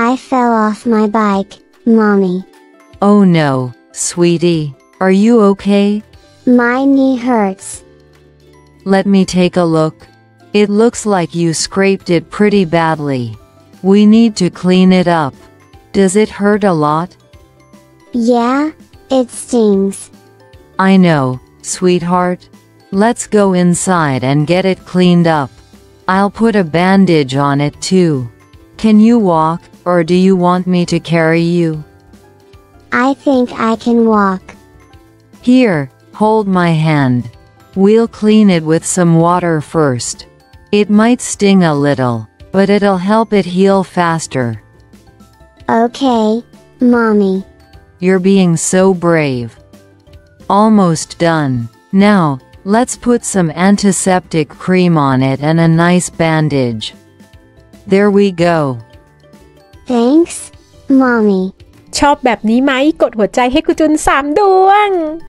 I fell off my bike, Mommy. Oh no, sweetie, are you okay? My knee hurts. Let me take a look. It looks like you scraped it pretty badly. We need to clean it up. Does it hurt a lot? Yeah, it stings. I know, sweetheart. Let's go inside and get it cleaned up. I'll put a bandage on it too. Can you walk, or do you want me to carry you? I think I can walk. Here, hold my hand. We'll clean it with some water first. It might sting a little, but it'll help it heal faster. Okay, Mommy. You're being so brave. Almost done. Now, let's put some antiseptic cream on it and a nice bandage. There we go. Thanks, Mommy. ชอบแบบนี้ไหม กดหัวใจให้ครูจุน3 ดวง